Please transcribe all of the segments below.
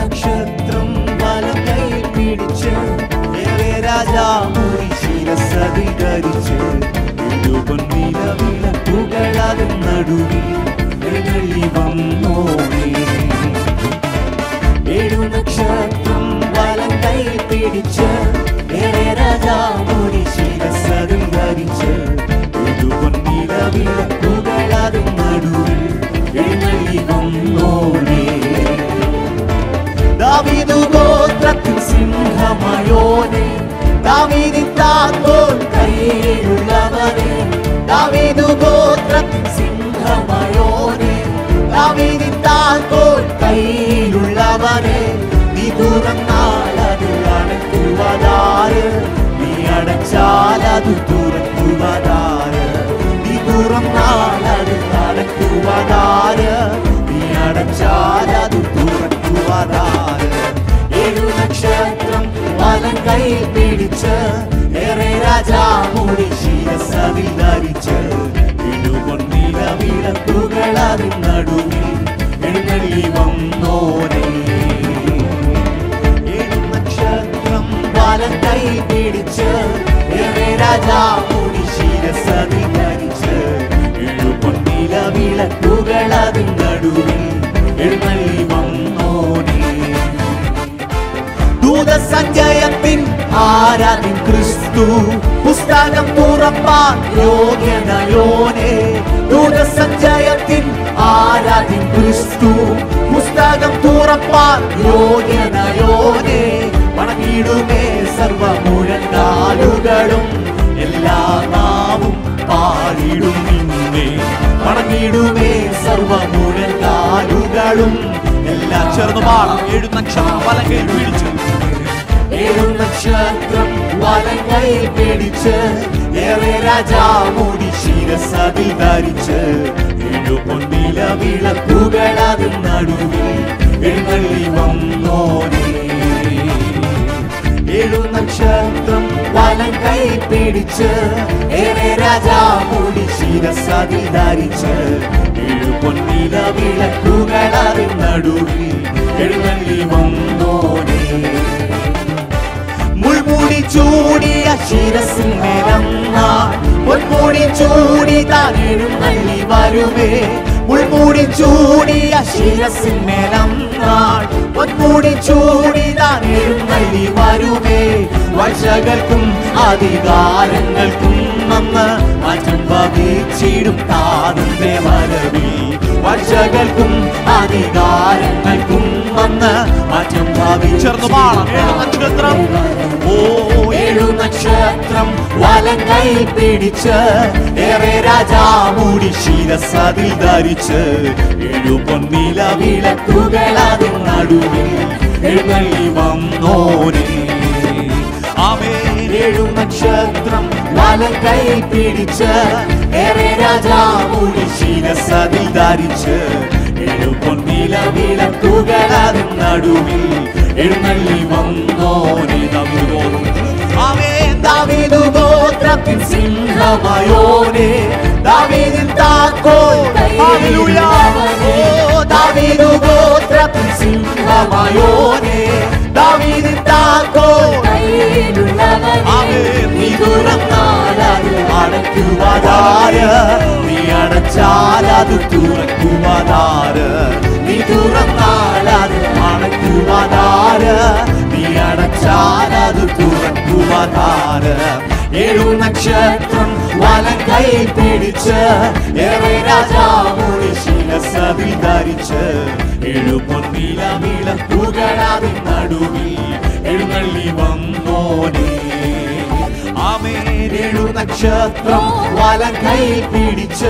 நட்சத்திரம் வலம் கை பிடிச்ச ராஜா முறை சீரசதிகரிச்ச புகழாதன் நடுவில் எதிரி வந்தோனே. ஏழு நட்சத்திரம் வலம் கை பிடிச்ச ராஜா முறை சீரசதிகரிச்ச நிலவில் புகழாதன் நடுவில் எதிரி வந்தோனே. தாவீது கோத்திரத்தின் சிங்கமயோனே, தாவீதின் தாங்கோல் கையுள்ளவனே, தாவீது கோத்திரத்தின் சிங்கமயோனே, தாவீதின் தாங்கோல் கையுள்ளவனே. நீ துறந்தால் அது அடக்குவதாறு, நீ அடைச்சால் அது துறக்குவதாறு, நீ துறந்தால் அது அடக்குவதாறு, நீ அடைச்சால் அது துறக்குவதாறு. ஏழு நட்சத்திரம் வலன் கை பிடிச்ச ராஜா முடி சீரசவில் தரிச்ச புகழாவின் நடுவில் எழுநள்ளி வந்தோனே. ஏழு நட்சத்திரம் வலன் கை பிடிச்ச ராஜா முடி சீரசவில் தரிச்ச நிலவில புகழாவின் நடுவில் எழுநள்ளி வந்தோனே. தூத சஞ்சயத்தின் ஆராதின் கிறிஸ்து புஸ்தகம் புறப்பான் யோகியனையோனே, தூத சஞ்சயத்தின் ஆராதின் கிறிஸ்து புஸ்தகம் புறப்பான் யோகியனையோனே. வணங்கிடுமே சர்வ முழங்காலுகளும் எல்லா நாவும் பாடிடும் இன்னே, வணங்கிடுமே சர்வ முழங்காலுகளும் எல்லாம் சேர்ந்து பாடம். ஏழு நட்சத்திரம் வலங்கை பிடிச்சு ராஜா முடி சீரசதில் தரிச்ச நிலவில புகழாவின் நடுவில் எழுநள்ளி வந்தோனே. ஏழு நட்சத்திரம் வலன் கை பிடிச்ச ராஜா முடி சீரசதில் தரிச்ச நிலவில புகழாவின் நடுவில் எழுநள்ளி வந்தோனே. முள்முடி சூடிய சிரசின் மேலம்னாள், பொன்முடி சூடி தான் எழுநள்ளி வருவே, முள்முடி சூடிய சிரசின் மேலம்னாள், பொன்முடி சூடி தான் எழுநள்ளி வருவே. வர்ஷகர்க்கும் அதிகாரங்கள்க்கும் நம்ம மாற்றம் பகிச்சிடும் தானுமே வரவே, வர்ஷகர்க்கும் அதிகாரங்கள்க்கும் நம்ம மாற்றம் பகிச்சிடும் தானுமே. ஏழு நட்சத்திரம் வலன் கை பிடிச்ச ராஜா முடி சீரசதில் தரிச்ச ஏழு பொன்னிலவில புகழாவின் நடுவில் எழுநள்ளி வந்தோனே. ஏழு நட்சத்திரம் வலன் கை பிடிச்ச ராஜா முடி சீரசதில் தரிச்ச ஏழு பொன்னிலவில புகழாவின் நடுவில் எழுநள்ளி வந்தோனே. தாவீது கோத்திரத்தின் சிங்கமயோனே, தாவீதின் தாங்கோல் கையுள்ளவனே, தாவீது கோத்திரத்தின் சிங்கமயோனே, தாவீதின் தாங்கோல் கையுள்ளவனே. நீ துறந்தால் அது அடக்குவதாறு, நீ அடைச்சால் அது துறக்குவதாறு, நீ துறந்தால் அது அடக்குவதாறு, நீ அடைச்சால் அது துறக்குவதாற. ஏழு நட்சத்திரம் வலன் கை பிடிச்ச ராஜா முடி சீரசதில் தரிச்ச ஏழு பொன்னிலவில புகழாவின் நடுவில் எழுநள்ளி வந்தோனே. ஏழு நட்சத்திரம் வலன் கை பிடிச்ச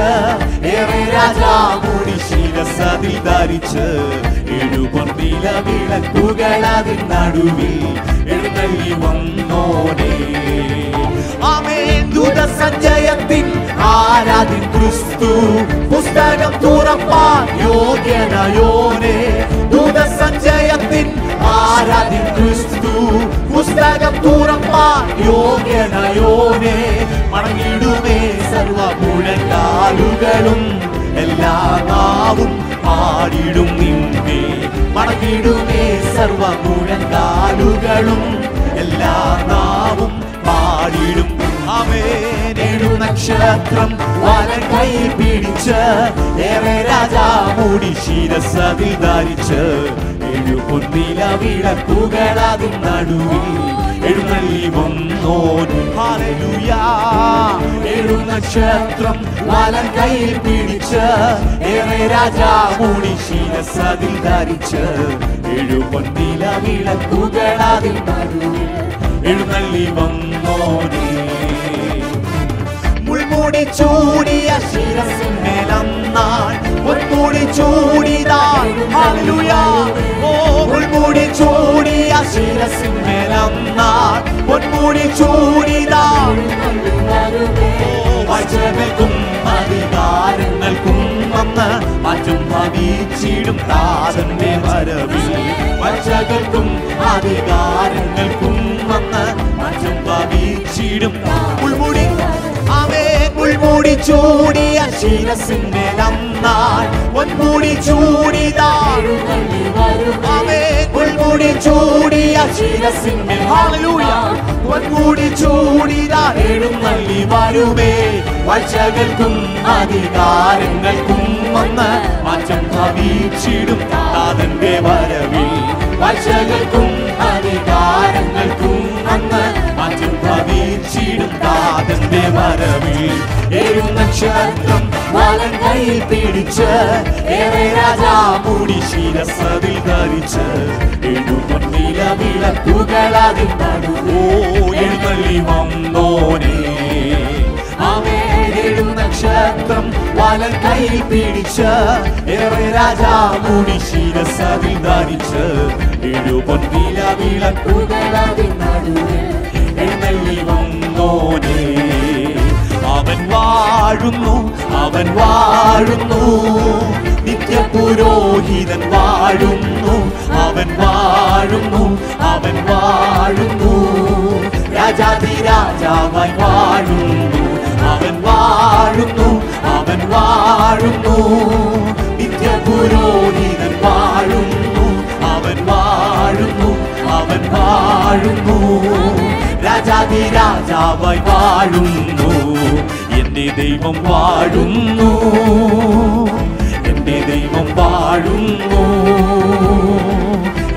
ராஜா முடி சீரசதில் தரிச்ச ஏழு பொன்னிலவில புகழாவின் நடுவில் எழுநள்ளி வந்தோனே. ஆமென். സഞ്ജയത്തിൻ ആരാധിൻ ക്രിസ്തു പുസ്തകം തുറപ്പാൻ യോഗ്യനയോനെ ദൂത സഞ്ജയത്തിൻ ആരാധിൻ ക്രിസ്തു പുസ്തകം തുറപ്പാൻ യോഗ്യനയോനെ മടങ്ങിടുമേ സർവ മുഴങ്കാലുകളും എല്ലാ നാവും പാടിടും നിന്നെ മടങ്ങിടുമേ സർവ മുഴങ്കാലുകളും എല്ലാ നാവും പാടിടും ആമേൻ ഏഴു നക്ഷത്രം വലൻ കൈ പിടിച്ച് ഏറെ രാജാമൂടി ശിരസതിൽ ധരിച്ച് ഏഴു പൊന്നില വിളക്കുകളതിൻ നടുവിൽ എഴുന്നള്ളി വന്നോൻ ഹല്ലേലൂയ ഏഴു നക്ഷത്രം വലൻ കൈയിൽ പിടിച്ച് ഏറെ രാജാമൂടി ശിരസതിൽ ധരിച്ച് ഏഴു പൊന്നില വിളക്കുകളതിൻ നടുവിൽ എഴുന്നള്ളി വന്നോനെ മുൾമുടി ചൂടിയ ശിരസിന്മേലന്നാൾ മുൾമുടി ചൂടിതാൾ ഹല്ലേലൂയ ഓ മുൾമുടി ചൂടിയ ശിരസിന്മേലന്നാൾ മുൾമുടി ചൂടിതാൾ വചനങ്ങൾക്കും അധികാരങ്ങൾക്കും അന്ന് മാറ്റം ഭവിച്ചിടും താതന്റെ വരവിൽ വചനങ്ങൾക്കും അധികാരങ്ങൾക്കും അന്ന് മാറ്റം ഭവിച്ചിടും മുൾമുടി മുൾമുടി ചൂടിയ ശിരസിന്മേലന്നാൾ മുൾമുടി ചൂടിതാൾ മുൾമുടി ചൂടിയ ശിരസിന്മേൽ ഹല്ലേലൂയ മുൾമുടി ചൂടിതാൾ എഴുന്നള്ളി വരുമേ വചനങ്ങൾക്കും അധികാരങ്ങൾക്കും വന്ന് മാറ്റം ഭവിച്ചിടും താതന്റെ വരവിൽ വചനങ്ങൾക്കും അധികാരങ്ങൾക്കും വന്ന് മാറ്റം ഭവിച്ചിടും താതന്റെ വരവിൽ ഏഴു നക്ഷത്രം വലൻ കൈയിൽ പിടിച്ച് ഏറെ രാജാമൂടി ശിരസതിൽ ധരിച്ച് ഏഴു പൊന്നില വിളക്കുകളതിൻ നടുവിൽ എഴുന്നള്ളി വന്നോനെ ആമേൻ ഏഴു നക്ഷത്രം വലൻ കൈയിൽ പിടിച്ച് ഏറെ രാജാമൂടി ശിരസതിൽ ധരിച്ച് ഏഴു പൊന്നില വിളക്കുകളതിൻ നടുവിൽ എഴുന്നള്ളി വന്നോനെ അവൻ വാഴുന്നു നിത്യപുരോഹിതൻ വാഴുന്നു അവൻ വാഴുന്നു അവൻ വാഴുന്നു രാജാധിരാജാവായി വാഴുന്നു അവൻ വാഴുന്നു അവൻ വാഴുന്നു നിത്യപുരോഹിതൻ വാഴുന്നു അവൻ വാഴുന്നു അവൻ വാഴുന്നു രാജാധിരാജാവായി വാഴുന്നു എന്റെ ദൈവം വാഴുന്നു എന്റെ ദൈവം വാഴുന്നു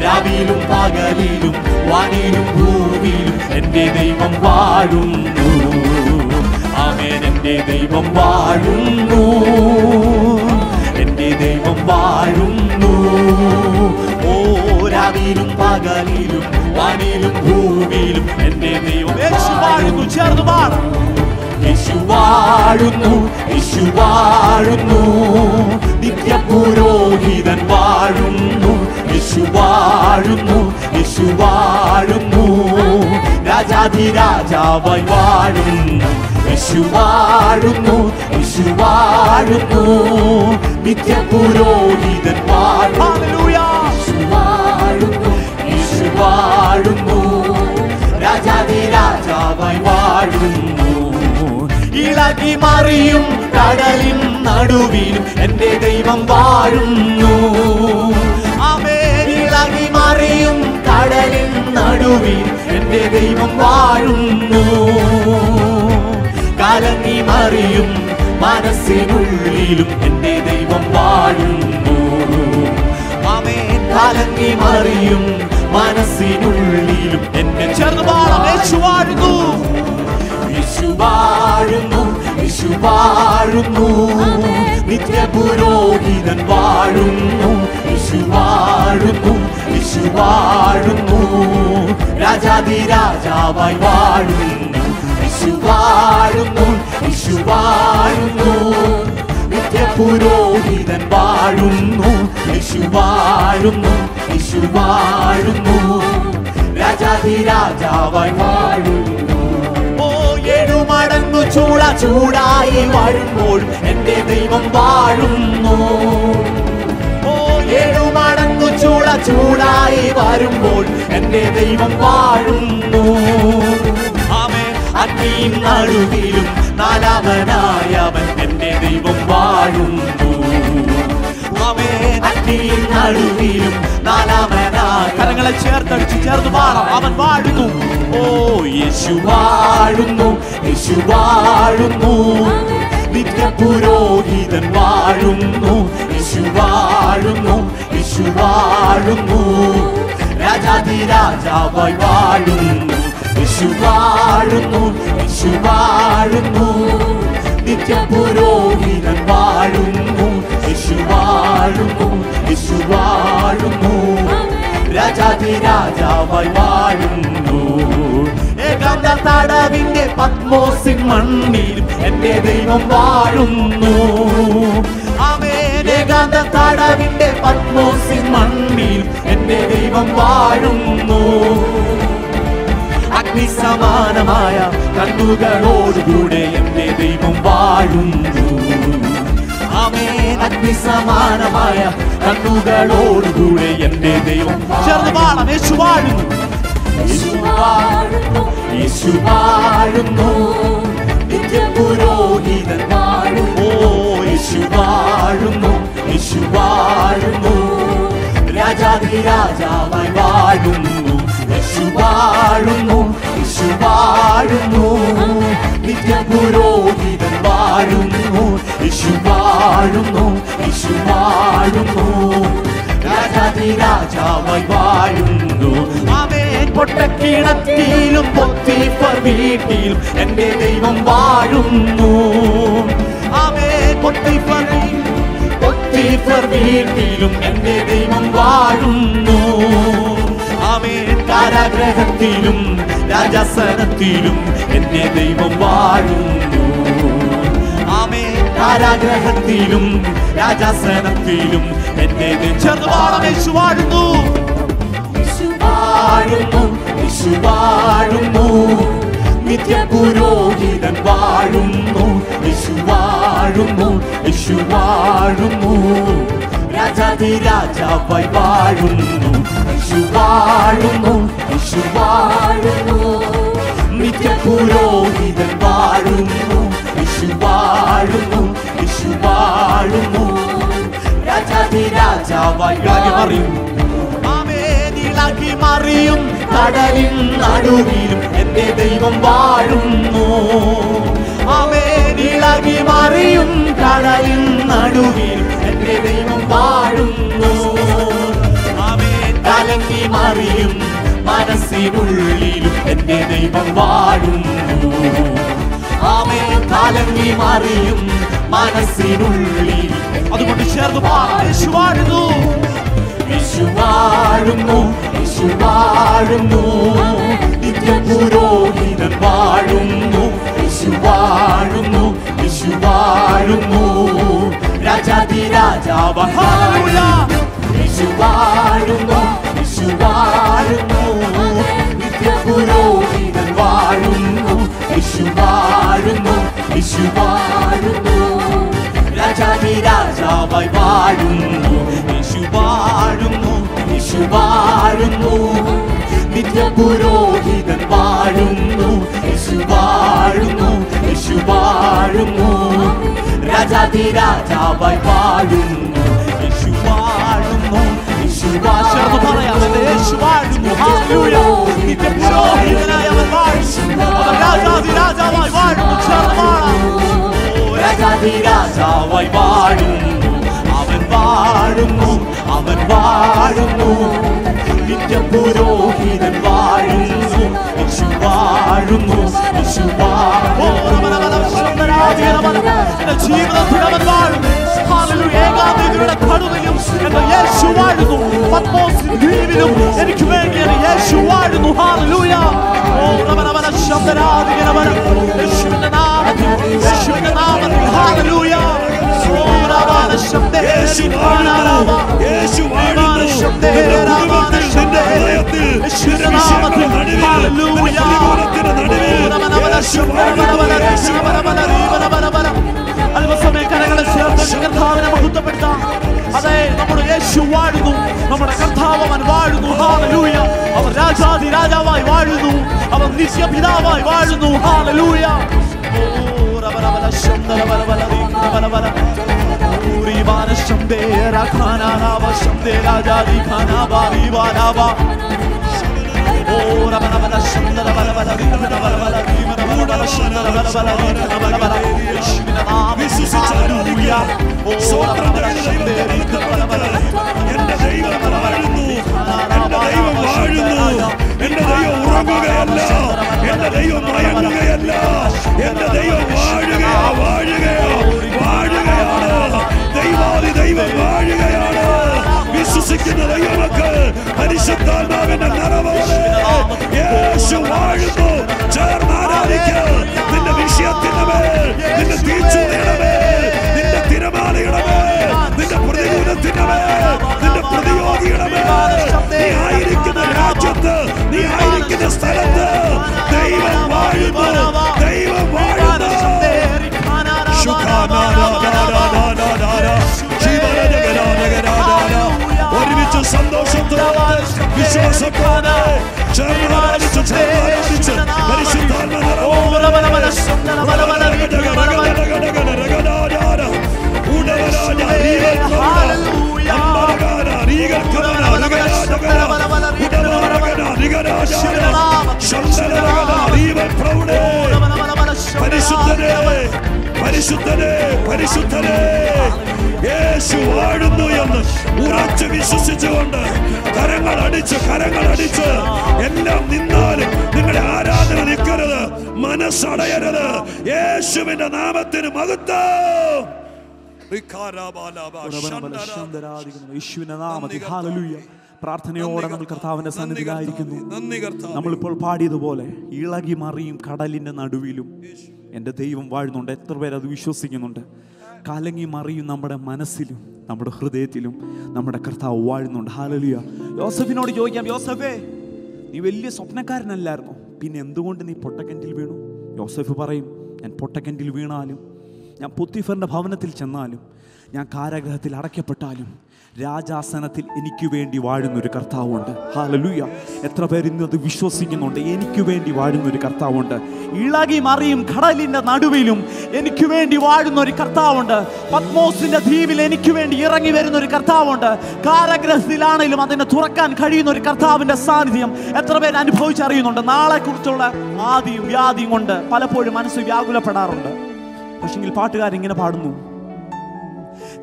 രാവിലും പകലിലും വാനിലും ഭൂമിയിലും എന്റെ ദൈവം വാഴുന്നു ആമേൻ എന്റെ ദൈവം വാഴുന്നു എന്റെ ദൈവം വാഴുന്നു ഓ രാവിലും പകലിലും വാനിലും ഭൂമിയിലും എന്റെ ദൈവം വാഴുന്നു ചേർന്ന് പാടാം യേശു വാഴുന്നു നിത്യപുരോഹിതൻ വാഴുന്നു യേശു വാഴുന്നു യേശു വാഴുന്നു രാജാധിരാജാവായി വാഴുന്നു യേശു വാഴുന്നു യേശു വാഴുന്നു നിത്യപുരോഹിതൻ വാഴുന്നു യേശു വാഴുന്നു യേശു വാഴുന്നു രാജാധിരാജാവായി വാഴുന്നു ഇളകി മറിയും കടലിൻ നടുവിലും എന്റെ ദൈവം വാഴുന്നു ആമേൻ ഇളകി മറിയും കടലിൻ നടുവിലും എന്റെ ദൈവം വാഴുന്നു കലങ്ങി മറിയും മനസ്സിനുള്ളിലും എന്റെ ദൈവം വാഴുന്നു ആമേൻ കലങ്ങി മറിയും മനസ്സിനുള്ളിലും എന്റെ ചെറുവാഴുന്നു യേശു വാഴുന്നു നിത്യപുരോഹിതൻ വാഴുന്നു യേശു വാഴുന്നു യേശു വാഴുന്നു രാജാധിരാജാവായി വാഴുന്നു യേശു വാഴുന്നു യേശു വാഴുന്നു നിത്യപുരോഹിതൻ വാഴുന്നു യേശു വാഴുന്നു യേശു വാഴുന്നു രാജാധിരാജാവായി വാഴുന്നു. ചൂടായി വാഴുമ്പോൾ എന്റെ ദൈവം വാഴുന്നു. ഏഴുമടങ്ങു ചൂട ചൂടായി വരുമ്പോൾ എന്റെ ദൈവം വാഴുന്നു. ആമേൻ. അഗ്നിയും നടുവിലും നാലാമനായ അവൻ എന്റെ ദൈവം വാഴുന്നു. ആമേൻ. അഗ്നിയും നടുവിലും നാലാമനായ കരങ്ങളെ ചേർത്തടിച്ച് ചേർന്ന് പാടാം, അവൻ വാഴുന്നു. ഓ യേശു വാഴുന്നു, യേശു വാഴുന്നു, നിത്യപുരോഹിതൻ വാഴുന്നു. യേശു വാഴുന്നു, യേശു വാഴുന്നു, രാജാധിരാജാവായി വാഴുന്നു. യേശു വാഴുന്നു, യേശു വാഴുന്നു, നിത്യപുരോഹിതൻ വാഴുന്നു. യേശു വാഴുന്നു, യേശു വാഴുന്നു, രാജാധിരാജാവായി വാഴുന്നു. ഏകാന്ത തടവിന്റെ പത്മോസിൻ മണ്ണിലും എന്റെ ദൈവം വാഴുന്നു. ആമേൻ. ഏകാന്ത തടവിന്റെ പത്മോസിൻ മണ്ണിലും എന്റെ ദൈവം വാഴുന്നു. അഗ്നിസമാനമായ കണ്ണുകളോടുകൂടെ എന്റെ ദൈവം വാഴുന്നു. ആമേൻ. അഗ്നിസമാനമായ കണ്ണുകളോടുകൂടെ എന്റെ ദൈവം ചേർന്ന് പാടാം. യേശു വാഴുന്നു, യേശു വാഴുന്നു, നിത്യപുരോഹിതൻ വാഴുന്നു. യേശു വാഴുന്നു, യേശു വാഴുന്നു, രാജാധിരാജാവായി വാഴുന്നു. യേശു വാഴുന്നു, യേശു വാഴുന്നു, നിത്യപുരോഹിതൻ വാഴുന്നു. യേശു വാഴുന്നു, യേശു വാഴുന്നു, രാജാധിരാജാവായി വാഴുന്നു. ആമേൻ. പൊട്ടക്കിണറ്റിലും പൊത്തിഫർ വീട്ടിലും എന്റെ ദൈവം വാഴുന്നു. ആമേൻ. പൊത്തിഫർ വീട്ടിലും എന്റെ ദൈവം വാഴുന്നു. ആമേൻ. കാരാഗ്രഹത്തിലും രാജാസനത്തിലും എന്റെ ദൈവം വാഴുന്നു. ആമേൻ. കാരാഗ്രഹത്തിലും രാജാസനത്തിലും എന്റെ ചേർന്ന് പാടാം. യേശു വാഴുന്നു, വാഴുന്നു, യേശു വാഴുന്നു, നിത്യപുരോഹിതൻ വാഴുന്നു. യേശു വാഴുന്നു, യേശു വാഴുന്നു, രാജാധിരാജാവായി വാഴുന്നു. യേശു വാഴുന്നു, യേശു വാഴുന്നു, നിത്യപുരോഹിതൻ വാഴുന്നു. യേശു വാഴുന്നു, യേശു വാഴുന്നു, രാജാധിരാജാവായി വാഴുന്നു. ിയും കടലിൻ നടുവിലും എന്റെ ദൈവം വാഴുന്നു. ആമേൻ. ഇളകി മറിയും കടലിൻ നടുവിലും എന്റെ ദൈവം വാഴുന്നു. ആമേൻ. കലങ്ങി മറിയും മനസ്സിനുള്ളിലും എന്റെ ദൈവം വാഴുന്നു. ആമേൻ. കലങ്ങി മറിയും മനസ്സിനുള്ളിലും, അതുകൊണ്ട് ചേർന്ന് യേശു വാഴുന്നു, യേശു വാഴുന്നു, യേശു വാഴുന്നു, നിത്യപുരോഹിതൻ വാഴുന്നു. യേശു വാഴുന്നു, യേശു വാഴുന്നു, രാജാധിരാജാവായി വാഴുന്നു. യേശു വാഴുന്നു, യേശു വാഴുന്നു, നിത്യപുരോഹിതൻ വാഴുന്നു. യേശു വാഴുന്നു, യേശു വാഴുന്നു, രാജാധിരാജാവായി വാഴുന്നു. യേശു വാഴുന്നു, യേശു വാഴുന്നു, നിത്യപുരോഹിതൻ വാഴുന്നു. യേശു വാഴുന്നു, യേശു വാഴുന്നു, രാജാധിരാജാവായി വാഴുന്നു. യേശു വാഴുന്നു, യേശു വാഴുന്നു, യേശു വാഴുന്നു, ഹല്ലേലൂയ, നിത്യപുരോഹിതനായ അവൻ വാഴുന്നു, രാജാധിരാജാവായി വാഴുന്നു. ചേർന്ന് രാജാധിരാജാവായി വാഴുന്നു. അവൻ വാഴുന്നു, അവൻ വാഴുന്നു, നിത്യപുരോഹിതൻ വാഴുന്നു. യേശു വാഴുന്നു, യേശു നടുവിൽ നമ്മുടെ കർത്താവൻ വാഴുന്നു. ഹല്ലേലൂയ. അവൻ രാജാധി രാജാവായി വാഴുന്നു. അവൻ നിശ്ചയ പിതാവായി വാഴുന്നു. ഹല്ലേലൂയ. പരിശുദ്ധനെ പരിശുദ്ധനെ യേശു വാഴുന്നു എന്ന് ഉറച്ചു വിശ്വസിച്ചുകൊണ്ട് കരങ്ങൾ അടിച്ച് എല്ലാം നിന്നാലും നിങ്ങളുടെ ആരാധന നിൽക്കരുത്, മനസ്സടയരുത്. യേശുവിന്റെ നാമത്തിന് മഹത്വം. പ്രാർത്ഥനയോടെ നമ്മൾ കർത്താവിന്റെ സന്നിധിയിലായിരിക്കുന്നു. നമ്മളിപ്പോൾ പാടിയതുപോലെ ഇളകി മറിയും കടലിന്റെ നടുവിലും എൻ്റെ ദൈവം വാഴുന്നുണ്ട്. എത്ര പേരത് വിശ്വസിക്കുന്നുണ്ട്? കലങ്ങി മറിയും നമ്മുടെ മനസ്സിലും നമ്മുടെ ഹൃദയത്തിലും നമ്മുടെ കർത്താവ് വാഴുന്നുണ്ട്. ഹല്ലേലൂയ. യോസഫിനോട് ചോദിക്കാം, യോസഫേ, നീ വലിയ സ്വപ്നക്കാരനല്ലായിരുന്നു, പിന്നെ എന്തുകൊണ്ട് നീ പൊട്ടക്കിണറ്റിൽ വീണു? യോസഫ് പറയും, ഞാൻ പൊട്ടക്കിണറ്റിൽ വീണാലും, ഞാൻ പൊത്തിഫറിൻ്റെ ഭവനത്തിൽ ചെന്നാലും, ഞാൻ കാരാഗ്രഹത്തിൽ അടയ്ക്കപ്പെട്ടാലും രാജാസനത്തിൽ എനിക്ക് വേണ്ടി വാഴുന്നൊരു കർത്താവുണ്ട്. ഹല്ലേലൂയ. എത്ര പേര് ഇന്നത് വിശ്വസിക്കുന്നുണ്ട്? എനിക്ക് വേണ്ടി വാഴുന്നൊരു കർത്താവുണ്ട്. ഇളകി മറിയും കടലിൻ്റെ നടുവിലും എനിക്ക് വേണ്ടി വാഴുന്നൊരു കർത്താവുണ്ട്. പത്മോസിൻ്റെ ദ്വീപിൽ എനിക്ക് വേണ്ടി ഇറങ്ങി വരുന്നൊരു കർത്താവുണ്ട്. കാരാഗ്രഹത്തിലാണെങ്കിലും അതിനെ തുറക്കാൻ കഴിയുന്നൊരു കർത്താവിൻ്റെ സാന്നിധ്യം എത്ര പേര് അനുഭവിച്ചറിയുന്നുണ്ട്? നാളെക്കുറിച്ചുള്ള ആദിയും വ്യാധിയും കൊണ്ട് പലപ്പോഴും മനസ്സ് വ്യാകുലപ്പെടാറുണ്ട്. പക്ഷെങ്കിൽ പാട്ടുകാരിങ്ങനെ പാടുന്നു,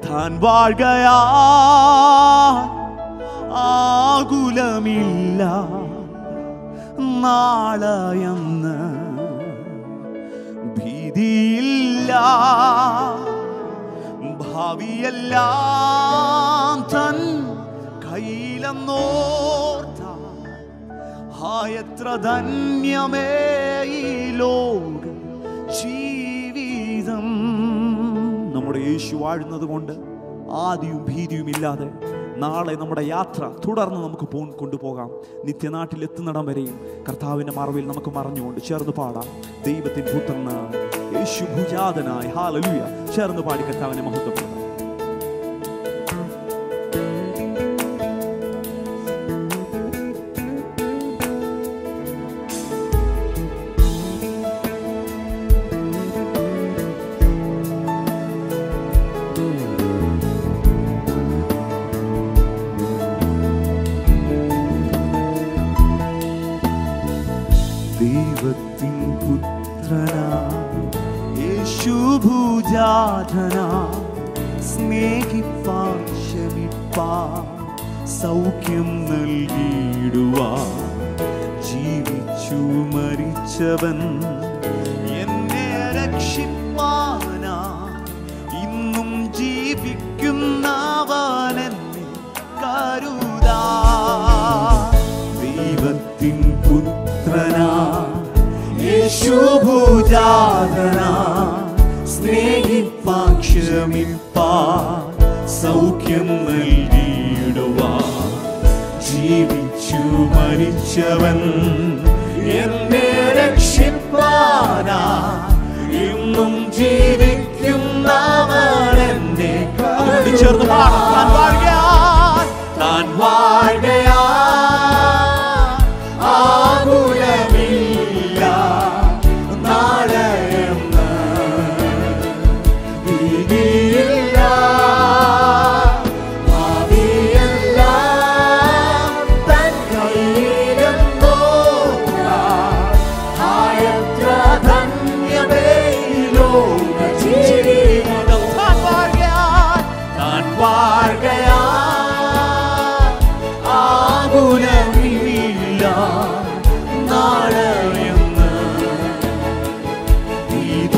താൻ വാഴ്കയാ ആകുലമില്ല നാളെയെന്ന് ഭീതിയില്ല, ഭാവിയെല്ലാം തൻ കയ്യിലെന്നോർത്താ എത്ര ധന്യമേ ഈ ലോകം ജീവിതം. നമ്മുടെ യേശു വാഴുന്നത് കൊണ്ട് ആദിയും ഭീതിയും ഇല്ലാതെ നാളെ നമ്മുടെ യാത്ര തുടർന്ന് നമുക്ക് കൊണ്ടുപോകാം. നിത്യനാട്ടിലെത്തുന്നിടം വരെയും കർത്താവിൻ്റെ മറവിൽ നമുക്ക് മറഞ്ഞുകൊണ്ട് ചേർന്ന് പാടാം. ദൈവത്തിൻ പുത്രനായി യേശു ഭുജാതനായി. ഹല്ലേലൂയ. ചേർന്ന് പാടി കർത്താവിനെ മഹത്വപ്പെടുത്താം. സ്നേഹിപ്പാൻ, ക്ഷമിപ്പാൻ, സൗഖ്യം നൽകിയിടുവാൻ ജീവിച്ചു മരിച്ചവൻ എന്നെ രക്ഷിപ്പാനാ ഇന്നും ജീവിക്കുന്നവനെന്നെ കരുതാ. ദൈവത്തിൻ പുത്രനാ യേശുഭുജാതനാ സ്നേഹിപ്പാൻ, ക്ഷമിപ്പാൻ, സൗഖ്യം നൽകിയിടുവാൻ ജീവിച്ചു മരിച്ചവൻ എന്നെ രക്ഷിപ്പാനാ ഇന്നും ജീവിക്കുന്നവനെന്നെ കരുതാ. Tan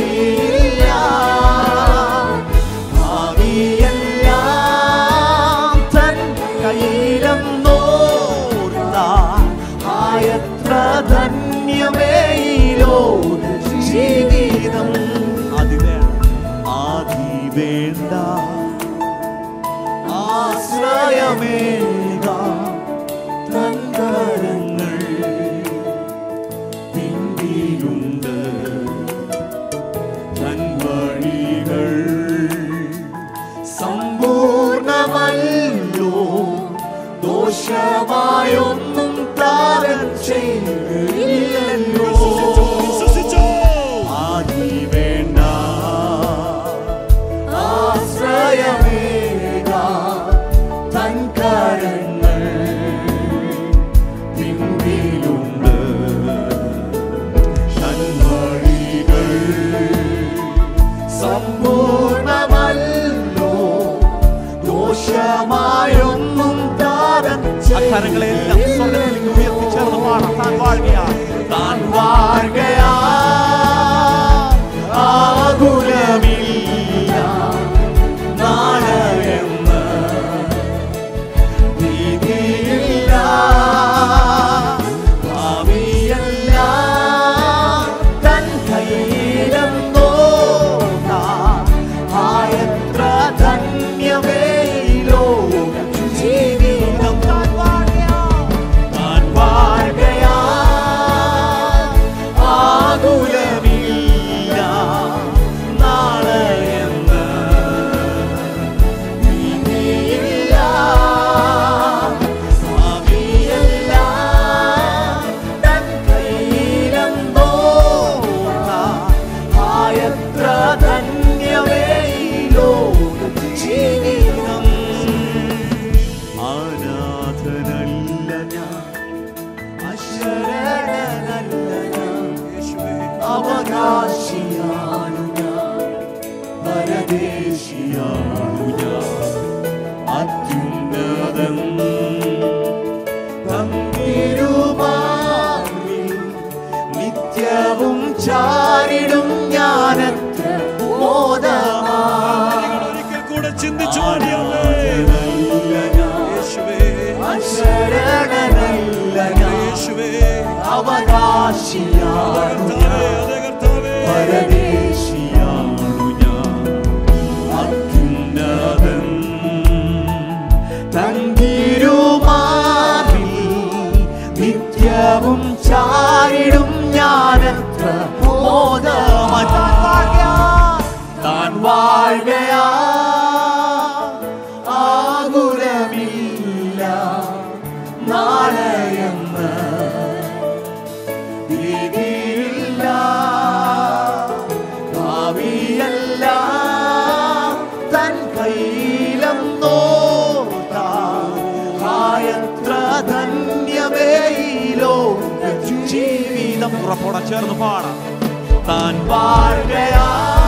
vargaya